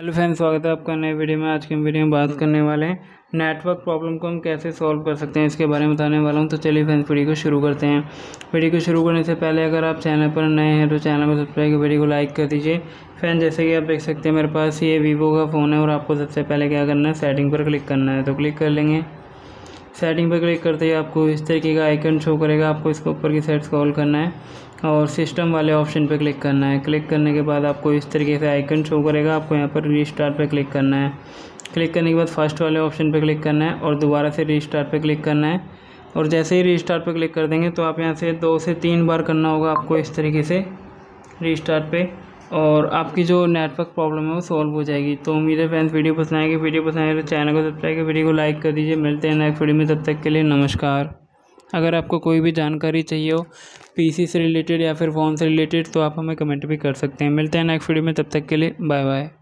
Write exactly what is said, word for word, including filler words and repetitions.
Hello friends, स्वागत है आपका नए वीडियो में। आज के वीडियो में बात करने वाले हैं नेटवर्क प्रॉब्लम को हम कैसे सॉल्व कर सकते हैं, इसके बारे में बताने वाला हूं। तो चलिए फ्रेंड्स, वीडियो को शुरू करते हैं। वीडियो को शुरू करने से पहले अगर आप चैनल पर नए हैं तो चैनल को सब्सक्राइब कर वीडियो को लाइक कर दीजिए। फ्रेंड्स, जैसे कि आप देख सकते हैं मेरे पास ये वीवो का फ़ोन है और आपको सबसे पहले क्या करना है, सेटिंग पर क्लिक करना है। तो क्लिक कर लेंगे। सेटिंग पर क्लिक करते ही आपको इस तरीके का आइकन शो करेगा। आपको इसके ऊपर की साइड स्क्रॉल करना है और सिस्टम वाले ऑप्शन पर क्लिक करना है। क्लिक करने के बाद आपको इस तरीके से आइकन शो करेगा। आपको यहाँ पर रीस्टार्ट पर क्लिक करना है। क्लिक करने के बाद फर्स्ट वाले ऑप्शन पर क्लिक करना है और दोबारा से रीस्टार्ट पर क्लिक करना है। और जैसे ही रीस्टार्ट पर क्लिक कर देंगे तो आप यहाँ से दो से तीन बार करना होगा आपको इस तरीके से रीस्टार्ट पे, और आपकी जो नेटवर्क प्रॉब्लम है वो सॉल्व हो जाएगी। तो उम्मीद है फ्रेंड्स वीडियो पसंद आएगी। वीडियो पसंद आएगी तो चैनल को सब्सक्राइब कर वीडियो को लाइक कर दीजिए। मिलते हैं नेक्स्ट वीडियो में, तब तक के लिए नमस्कार। अगर आपको कोई भी जानकारी चाहिए हो पीसी से रिलेटेड या फिर फ़ोन से रिलेटेड तो आप हमें कमेंट भी कर सकते हैं। मिलते हैं नेक्स्ट वीडियो में, तब तक के लिए बाय बाय।